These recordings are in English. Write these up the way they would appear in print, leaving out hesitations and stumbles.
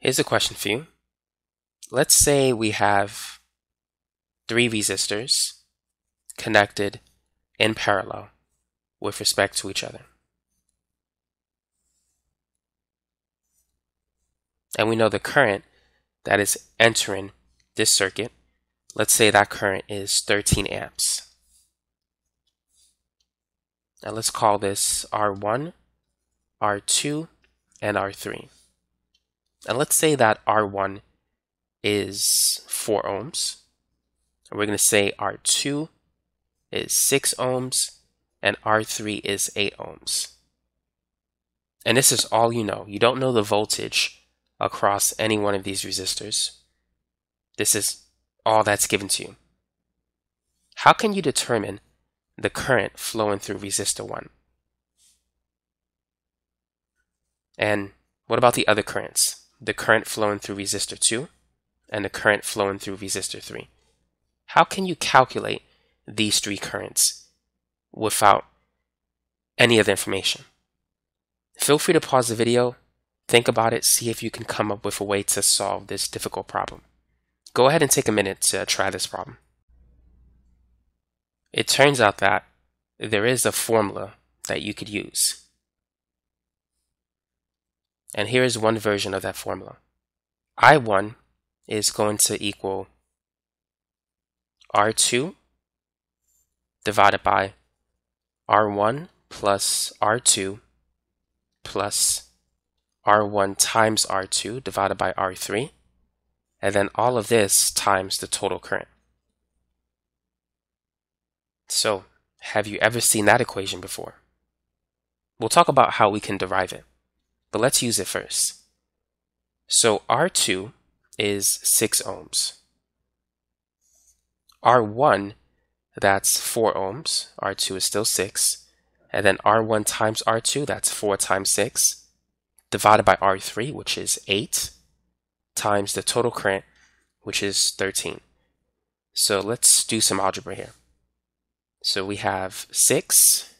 Here's a question for you. Let's say we have 3 resistors connected in parallel with respect to each other. And we know the current that is entering this circuit. Let's say that current is 13 amps. And let's call this R1, R2, and R3. And let's say that R1 is 4 ohms. And we're going to say R2 is 6 ohms, and R3 is 8 ohms. And this is all you know. You don't know the voltage across any one of these resistors. This is all that's given to you. How can you determine the current flowing through resistor 1? And what about the other currents? The current flowing through resistor 2 and the current flowing through resistor 3. How can you calculate these 3 currents without any other information? Feel free to pause the video, think about it, see if you can come up with a way to solve this difficult problem. Go ahead and take a minute to try this problem. It turns out that there is a formula that you could use. And here is one version of that formula. I1 is going to equal R2 divided by R1 plus R2 plus R1 times R2 divided by R3. And then all of this times the total current. So, have you ever seen that equation before? We'll talk about how we can derive it, but let's use it first. So R2 is 6 ohms. R1, that's 4 ohms. R2 is still 6. And then R1 times R2, that's 4 times 6, divided by R3, which is 8, times the total current, which is 13. So let's do some algebra here. So we have 6,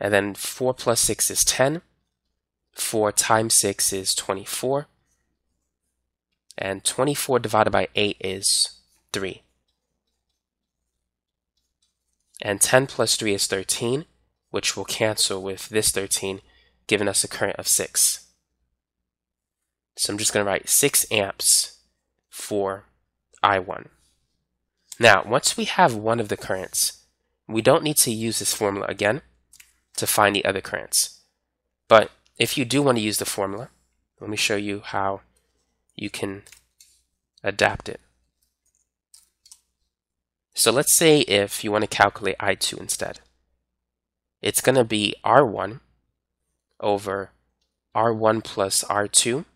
and then 4 plus 6 is 10, 4 times 6 is 24, and 24 divided by 8 is 3. And 10 plus 3 is 13, which will cancel with this 13, giving us a current of 6. So I'm just going to write 6 amps for I1. Now, once we have one of the currents, we don't need to use this formula again to find the other currents. But if you do want to use the formula, let me show you how you can adapt it. So let's say if you want to calculate I2 instead, it's going to be R1 over R1 plus R2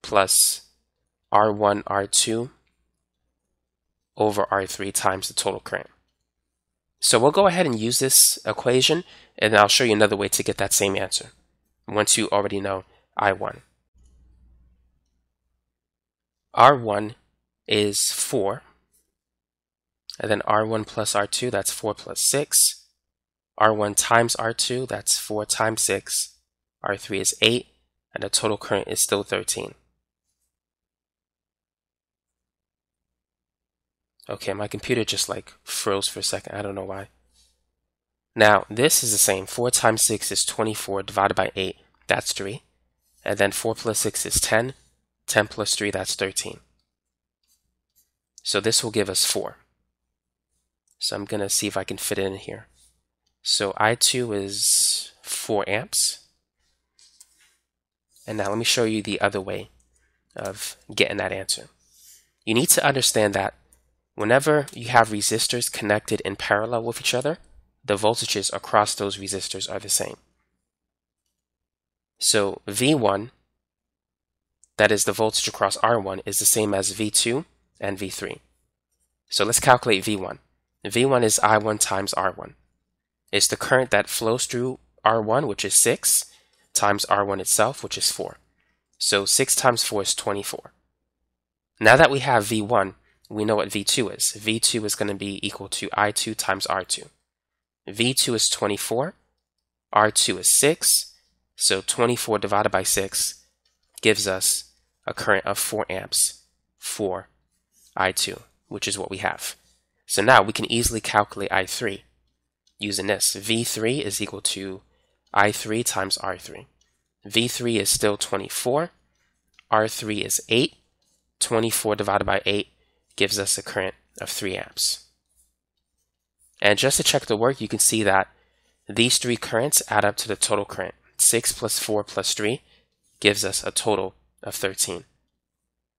plus R1, R2, over R3 times the total current. So we'll go ahead and use this equation, and I'll show you another way to get that same answer once you already know I1. R1 is 4, and then R1 plus R2, that's 4 plus 6. R1 times R2, that's 4 times 6. R3 is 8, and the total current is still 13. Okay, my computer just like froze for a second. I don't know why. Now, this is the same. 4 times 6 is 24 divided by 8. That's 3. And then 4 plus 6 is 10. 10 plus 3, that's 13. So this will give us 4. So I'm going to see if I can fit it in here. So I2 is 4 amps. And now let me show you the other way of getting that answer. You need to understand that whenever you have resistors connected in parallel with each other, the voltages across those resistors are the same. So V1, that is the voltage across R1, is the same as V2 and V3. So let's calculate V1. V1 is I1 times R1. It's the current that flows through R1, which is 6, times R1 itself, which is 4. So 6 times 4 is 24. Now that we have V1, we know what V2 is. V2 is going to be equal to I2 times R2. V2 is 24. R2 is 6. So 24 divided by 6 gives us a current of 4 amps for I2, which is what we have. So now we can easily calculate I3 using this. V3 is equal to I3 times R3. V3 is still 24. R3 is 8. 24 divided by 8 gives us a current of 3 amps. And just to check the work, you can see that these three currents add up to the total current. 6 plus 4 plus 3 gives us a total of 13.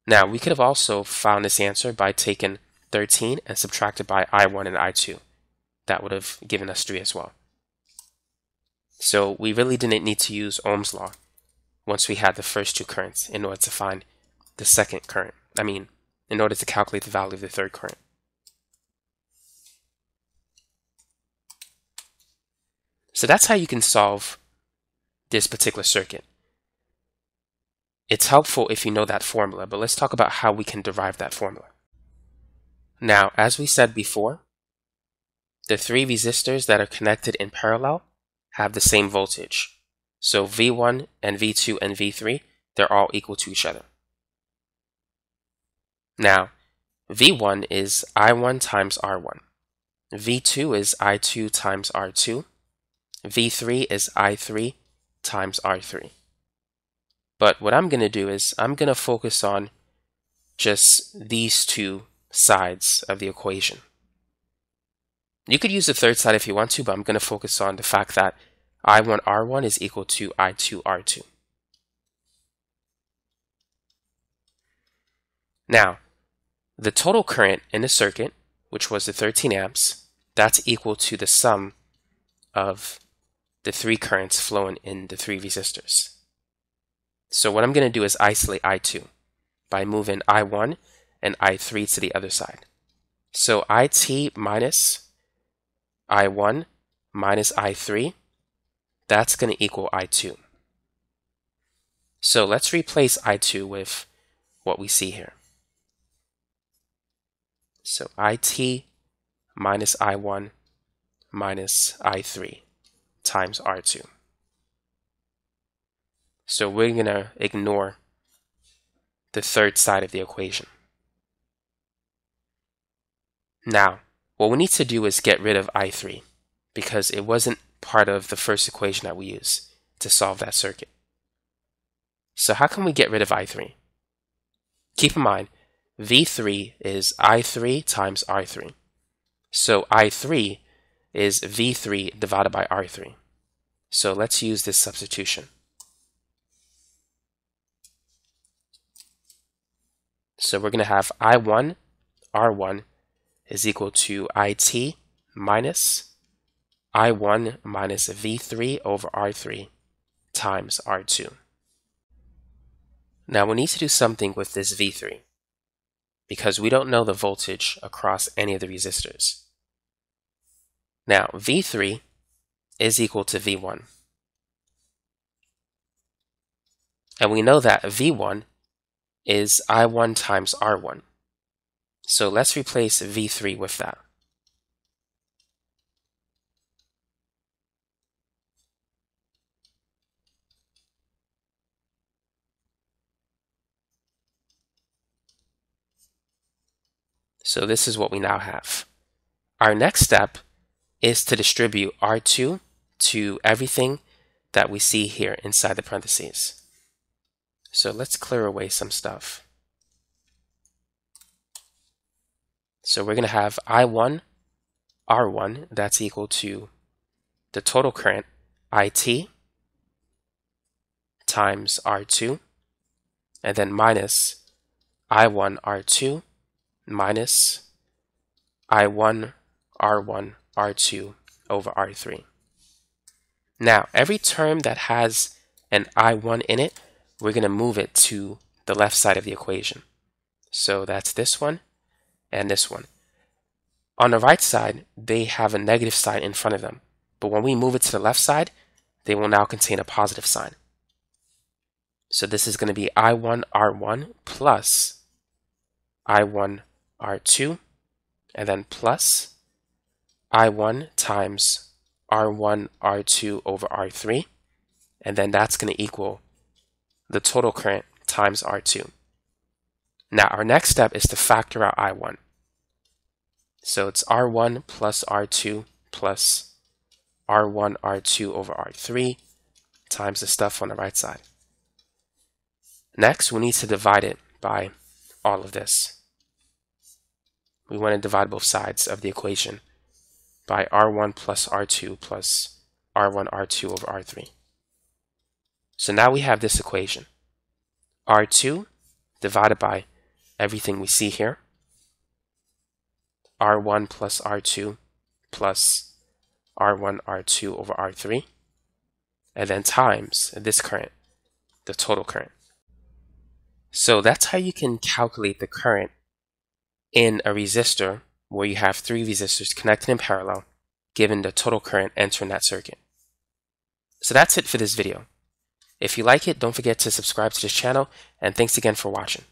Now, we could have also found this answer by taking 13 and subtracted by I1 and I2. That would have given us 3 as well. So we really didn't need to use Ohm's law once we had the first two currents in order to find the second current. I mean, in order to calculate the value of the third current. So that's how you can solve this particular circuit. It's helpful if you know that formula, but let's talk about how we can derive that formula. Now, as we said before, the three resistors that are connected in parallel have the same voltage. So V1 and V2 and V3, they're all equal to each other. Now, V1 is I1 times R1. V2 is I2 times R2. V3 is I3 times R3. But what I'm going to do is I'm going to focus on just these two sides of the equation. You could use the third side if you want to, but I'm going to focus on the fact that I1 R1 is equal to I2 R2. Now, the total current in the circuit, which was the 13 amps, that's equal to the sum of the three currents flowing in the three resistors. So what I'm going to do is isolate I2 by moving I1 and I3 to the other side. So IT minus I1 minus I3, that's going to equal I2. So let's replace I2 with what we see here. So IT minus I1 minus I3 times R2. So we're going to ignore the third side of the equation. Now, what we need to do is get rid of I3 because it wasn't part of the first equation that we used to solve that circuit. So how can we get rid of I3? Keep in mind, V3 is I3 times R3. So I3 is V3 divided by R3. So let's use this substitution. So we're going to have I1 R1 is equal to IT minus I1 minus V3 over R3 times R2. Now we need to do something with this V3 because we don't know the voltage across any of the resistors. Now V3 is equal to V1. And we know that V1 is I1 times R1. So let's replace V3 with that. So this is what we now have. Our next step is to distribute R2 to everything that we see here inside the parentheses. So let's clear away some stuff. So we're going to have I1 R1, that's equal to the total current IT times R2, and then minus I1 R2 minus I1 R1 R2 over R3. Now, every term that has an I1 in it, we're going to move it to the left side of the equation. So that's this one and this one. On the right side, they have a negative sign in front of them. But when we move it to the left side, they will now contain a positive sign. So this is going to be I1 R1 plus I1 R2 and then plus I1 times R1 R2 over R3, and then that's going to equal the total current times R2. Now our next step is to factor out I1. So it's R1 plus R2 plus R1, R2 over R3 times the stuff on the right side. Next, we need to divide it by all of this. We want to divide both sides of the equation by R1 plus R2 plus R1, R2 over R3. So now we have this equation. R2 divided by everything we see here. R1 plus R2 plus R1, R2 over R3. And then times this current, the total current. So that's how you can calculate the current in a resistor where you have three resistors connected in parallel, given the total current entering that circuit. So that's it for this video. If you like it, don't forget to subscribe to this channel, and thanks again for watching.